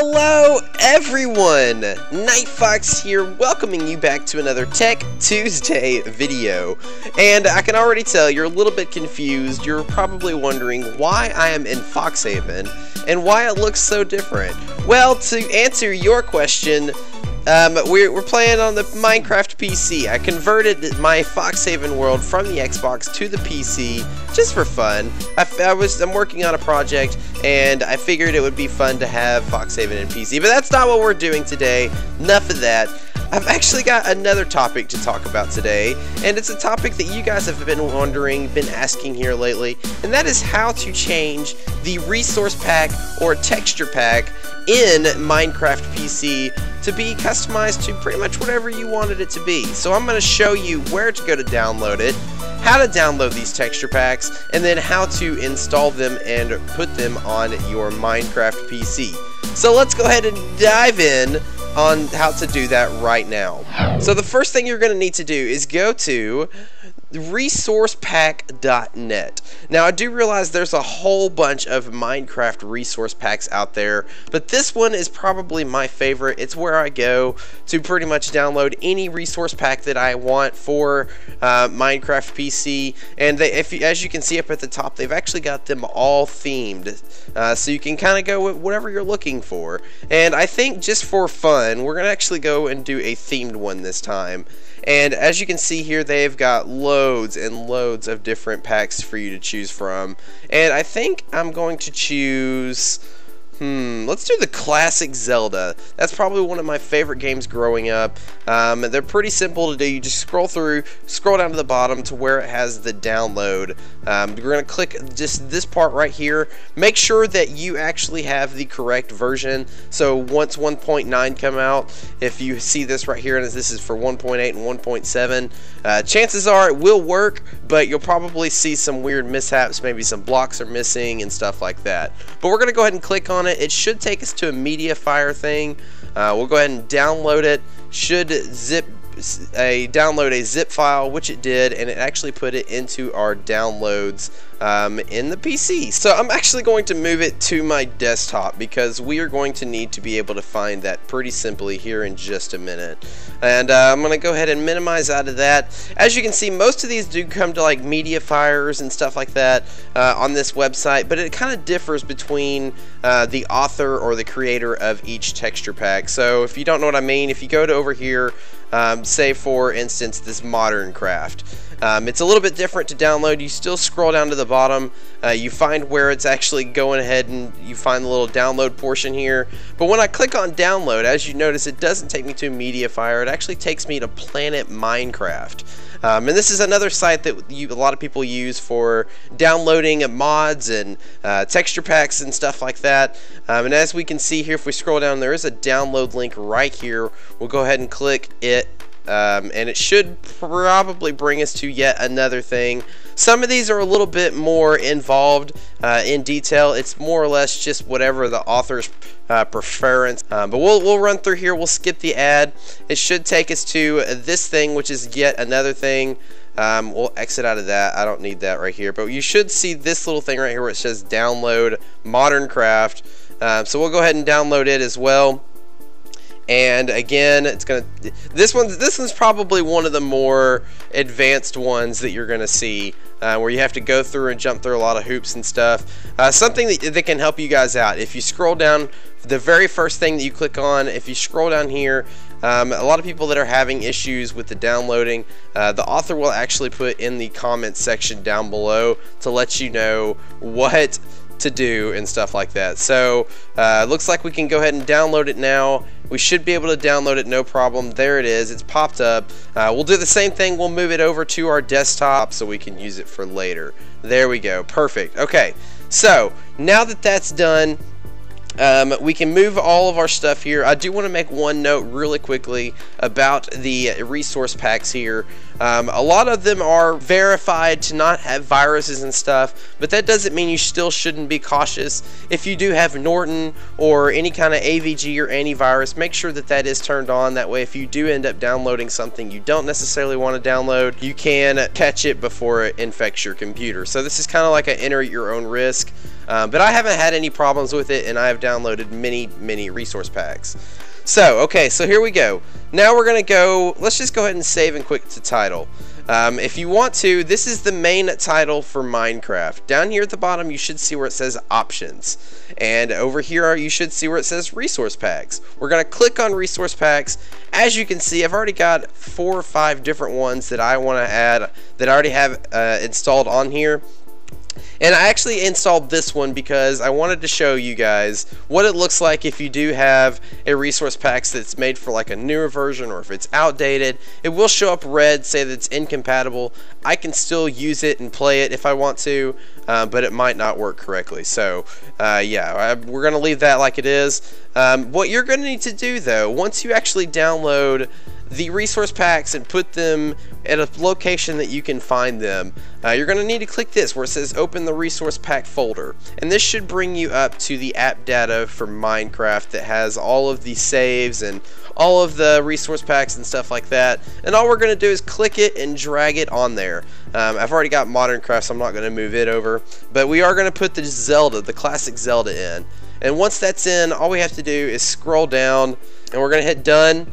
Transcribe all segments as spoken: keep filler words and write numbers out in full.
Hello everyone! Nightfox here, welcoming you back to another Tech Tuesday video. And I can already tell you're a little bit confused. You're probably wondering why I am in Foxhaven and why it looks so different. Well, to answer your question, Um, we're, we're playing on the Minecraft P C. I converted my Foxhaven world from the Xbox to the P C just for fun. I, I was, I'm working on a project, and I figured it would be fun to have Foxhaven and P C, but that's not what we're doing today. Enough of that. I've actually got another topic to talk about today, and it's a topic that you guys have been wondering, been asking here lately, and that is how to change the resource pack or texture pack in Minecraft P C to be customized to pretty much whatever you wanted it to be. So I'm going to show you where to go to download it, how to download these texture packs, and then how to install them and put them on your Minecraft P C. So let's go ahead and dive in on how to do that right now. So the first thing you're going to need to do is go to resource pack dot net. Now I do realize there's a whole bunch of Minecraft resource packs out there, but this one is probably my favorite. It's where I go to pretty much download any resource pack that I want for uh, Minecraft P C, and they, if you, as you can see up at the top, they've actually got them all themed, uh, so you can kind of go with whatever you're looking for. And I think just for fun, we're gonna actually go and do a themed one this time. And as you can see here, they've got loads and loads of different packs for you to choose from. And I think I'm going to choose, hmm, let's do the classic Zelda. That's probably one of my favorite games growing up. Um, they're pretty simple to do. You just scroll through, scroll down to the bottom to where it has the download. Um, we're going to click just this part right here. Make sure that you actually have the correct version. So once one point nine come out, if you see this right here, and this is for one point eight and one point seven, uh, chances are it will work, but you'll probably see some weird mishaps. Maybe some blocks are missing and stuff like that. But we're going to go ahead and click on it. It should take us to a MediaFire thing. Uh, we'll go ahead and download it. Should zip a download a zip file, which it did, and it actually put it into our downloads um, in the P C. So I'm actually going to move it to my desktop because we are going to need to be able to find that pretty simply here in just a minute. And uh, I'm gonna go ahead and minimize out of that. As you can see, most of these do come to like MediaFires and stuff like that uh, on this website, but it kind of differs between uh, the author or the creator of each texture pack. So if you don't know what I mean, if you go to over here, um, say for instance this Modern Craft, um, it's a little bit different to download. You still scroll down to the bottom, uh, you find where it's actually going ahead, and you find the little download portion here. But when I click on download, as you notice, it doesn't take me to MediaFire. It actually takes me to Planet Minecraft, um, and this is another site that you, a lot of people use for downloading mods and uh, texture packs and stuff like that. Um, and as we can see here, if we scroll down, there is a download link right here. We'll go ahead and click it. Um, and it should probably bring us to yet another thing. Some of these are a little bit more involved uh, in detail. It's more or less just whatever the author's uh, preference. Um, but we'll, we'll run through here. We'll skip the ad. It should take us to this thing, which is yet another thing. Um, we'll exit out of that. I don't need that right here. But you should see this little thing right here where it says download Modern Craft. Uh, so we'll go ahead and download it as well. And again, it's gonna this one's this one's probably one of the more advanced ones that you're gonna see, uh, where you have to go through and jump through a lot of hoops and stuff. Uh, something that, that can help you guys out, if you scroll down, the very first thing that you click on, if you scroll down here, um, a lot of people that are having issues with the downloading, uh, the author will actually put in the comments section down below to let you know what to do and stuff like that. So uh, looks like we can go ahead and download it now. We should be able to download it, no problem. There it is, it's popped up. Uh, we'll do the same thing, we'll move it over to our desktop so we can use it for later. There we go, perfect. Okay, so now that that's done, Um, we can move all of our stuff here. I do want to make one note really quickly about the resource packs here. Um, a lot of them are verified to not have viruses and stuff, but that doesn't mean you still shouldn't be cautious. If you do have Norton or any kind of A V G or antivirus, make sure that that is turned on. That way, if you do end up downloading something you don't necessarily want to download, you can catch it before it infects your computer. So this is kind of like an enter at your own risk. Uh, but I haven't had any problems with it, and I have downloaded many, many resource packs. So, okay, so here we go. Now we're going to go, let's just go ahead and save and quick to title. Um, if you want to, this is the main title for Minecraft. Down here at the bottom, you should see where it says options. And over here, you should see where it says resource packs. We're going to click on resource packs. As you can see, I've already got four or five different ones that I want to add that I already have uh, installed on here. And I actually installed this one because I wanted to show you guys what it looks like if you do have a resource pack that's made for like a newer version, or if it's outdated. It will show up red, say that it's incompatible. I can still use it and play it if I want to, uh, but it might not work correctly. So uh, yeah, I, we're going to leave that like it is. Um, what you're going to need to do though, once you actually download the resource packs and put them at a location that you can find them, uh, you're going to need to click this where it says open the resource pack folder, and this should bring you up to the app data for Minecraft that has all of the saves and all of the resource packs and stuff like that. And all we're going to do is click it and drag it on there. um, I've already got Modern Craft, so I'm not going to move it over, but we are going to put the Zelda, the classic Zelda, in. And once that's in, all we have to do is scroll down and we're going to hit done.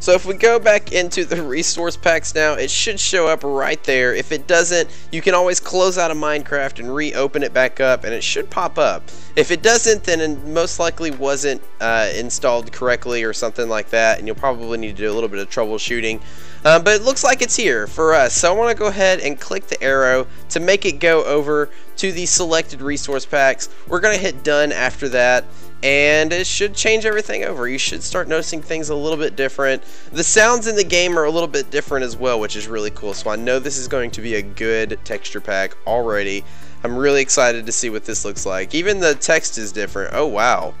So if we go back into the resource packs now, it should show up right there. If it doesn't, you can always close out of Minecraft and reopen it back up, and it should pop up. If it doesn't, then it most likely wasn't uh, installed correctly or something like that, and you'll probably need to do a little bit of troubleshooting. Uh, but it looks like it's here for us, so I want to go ahead and click the arrow to make it go over to the selected resource packs. We're going to hit done after that, and it should change everything over. You should start noticing things a little bit different. The sounds in the game are a little bit different as well, which is really cool. So I know this is going to be a good texture pack already. I'm really excited to see what this looks like. Even the text is different. Oh wow,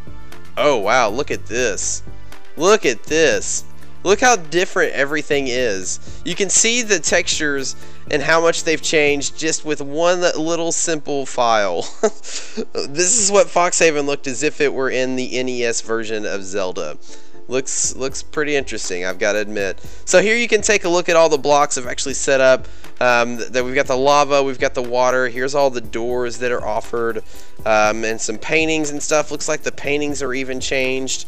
oh wow, look at this, look at this. Look how different everything is. You can see the textures and how much they've changed just with one little simple file. This is what Foxhaven looked as if it were in the N E S version of Zelda. Looks looks pretty interesting, I've got to admit. So here you can take a look at all the blocks I've actually set up. Um, that we've got the lava, we've got the water. Here's all the doors that are offered, um, and some paintings and stuff. Looks like the paintings are even changed.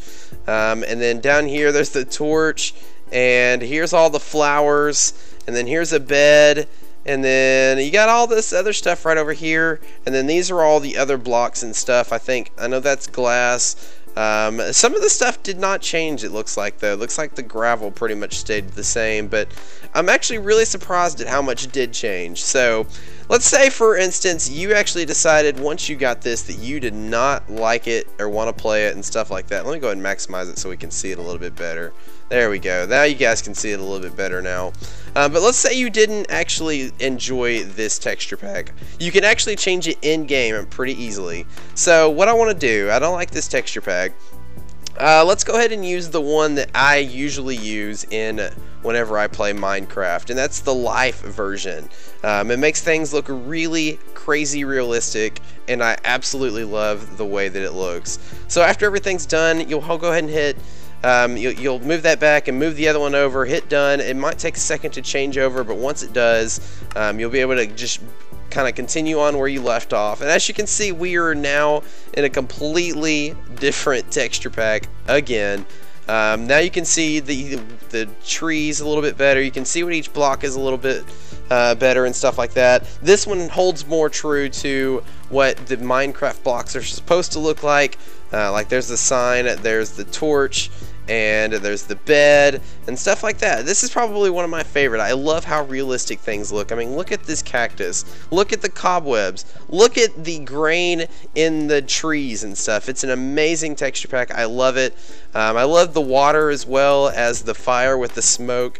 Um, and then down here, there's the torch, and here's all the flowers, and then here's a bed. And then you got all this other stuff right over here. And then these are all the other blocks and stuff. I think I know that's glass. Um, some of the stuff did not change, it looks like, though. It looks like the gravel pretty much stayed the same, but I'm actually really surprised at how much did change. So let's say, for instance, you actually decided once you got this that you did not like it or want to play it and stuff like that. Let me go ahead and maximize it so we can see it a little bit better. There we go. Now you guys can see it a little bit better now. Uh, but let's say you didn't actually enjoy this texture pack. You can actually change it in game pretty easily. So what I want to do, I don't like this texture pack. Uh, let's go ahead and use the one that I usually use in whenever I play Minecraft, and that's the Life version. Um, it makes things look really crazy realistic, and I absolutely love the way that it looks. So after everything's done, you'll go ahead and hit Um, you, you'll move that back and move the other one over, hit done. It might take a second to change over, but once it does, um, you'll be able to just kind of continue on where you left off. And as you can see, we are now in a completely different texture pack again. Um, now you can see the, the trees a little bit better. You can see what each block is a little bit uh, better and stuff like that. This one holds more true to what the Minecraft blocks are supposed to look like. Uh, like there's the sign, there's the torch, and there's the bed and stuff like that. This is probably one of my favorite. I love how realistic things look. I mean, look at this cactus, look at the cobwebs, look at the grain in the trees and stuff. It's an amazing texture pack. I love it. um, I love the water as well as the fire with the smoke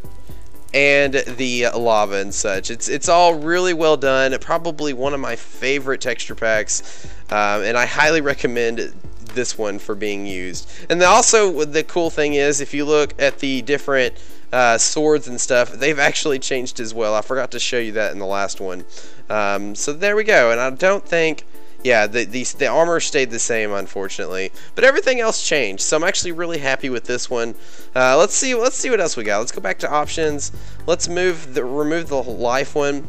and the lava and such. It's it's all really well done. Probably one of my favorite texture packs, um, and I highly recommend it, this one, for being used. And then also the cool thing is, if you look at the different uh, swords and stuff, they've actually changed as well. I forgot to show you that in the last one. Um, so there we go. And I don't think, yeah, the, the, the armor stayed the same, unfortunately, but everything else changed. So I'm actually really happy with this one. Uh, let's see, let's see what else we got. Let's go back to options. Let's move the remove the life one,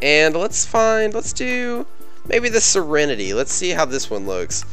and let's find, let's do Maybe the Serenity. Let's see how this one looks.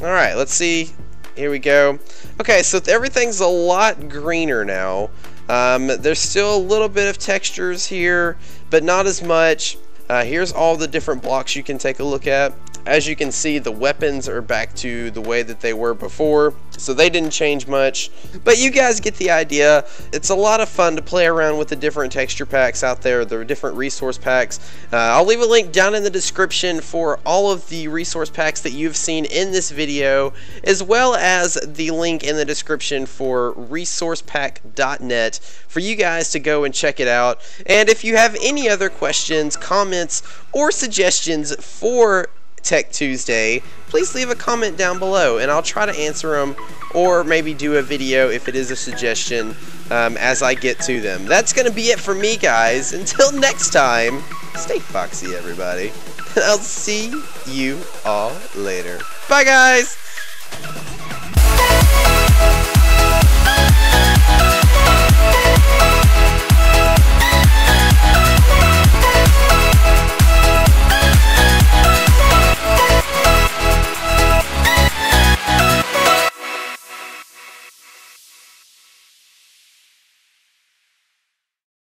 Alright, let's see. Here we go. Okay, so everything's a lot greener now. Um, there's still a little bit of textures here, but not as much. Uh, here's all the different blocks you can take a look at. As you can see, the weapons are back to the way that they were before, so they didn't change much, but you guys get the idea. It's a lot of fun to play around with the different texture packs out there, the different resource packs. uh, I'll leave a link down in the description for all of the resource packs that you've seen in this video, as well as the link in the description for resource pack dot net for you guys to go and check it out. And if you have any other questions, comments, or suggestions for Tech Tuesday, please leave a comment down below and I'll try to answer them, or maybe do a video if it is a suggestion um, as I get to them. That's gonna be it for me, guys. Until next time, stay foxy, everybody. I'll see you all later. Bye, guys.